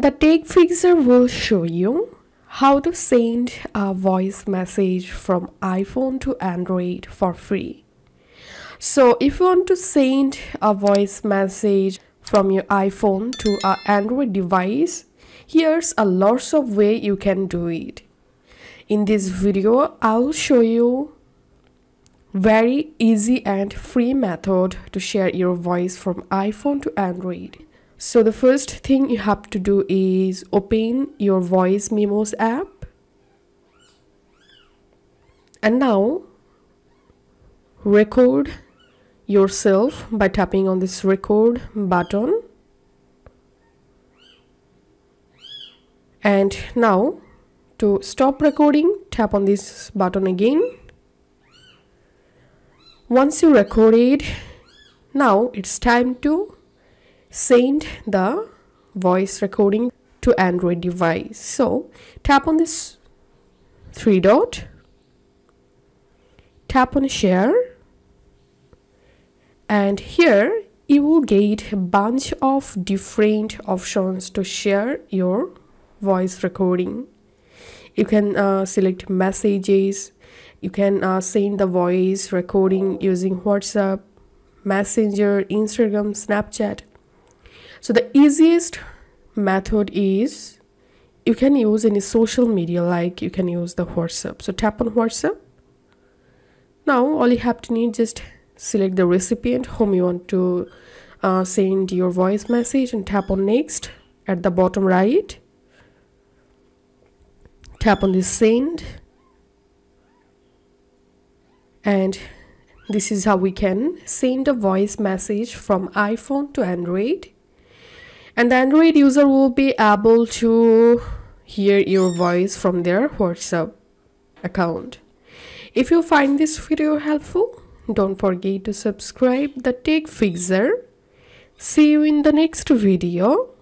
The Tech Fixr will show you how to send a voice message from iPhone to Android for free. So if you want to send a voice message from your iPhone to an Android device, here's a lots of way you can do it. In this video, I'll show you very easy and free method to share your voice from iPhone to Android. So the first thing you have to do is open your voice memos app. And now record yourself by tapping on this record button. And now to stop recording, tap on this button again. Once you recorded, now it's time to send the voice recording to Android device. So tap on this three dot, tap on share, and here you will get a bunch of different options to share your voice recording. You can select messages, you can send the voice recording using WhatsApp, Messenger, Instagram, Snapchat. So the easiest method is you can use any social media, like you can use the WhatsApp. So tap on WhatsApp. Now all you have to need, just select the recipient whom you want to send your voice message and tap on next at the bottom right. Tap on this send. And this is how we can send a voice message from iPhone to Android. And the Android user will be able to hear your voice from their WhatsApp account. If you find this video helpful, don't forget to subscribe The Tech Fixr. See you in the next video.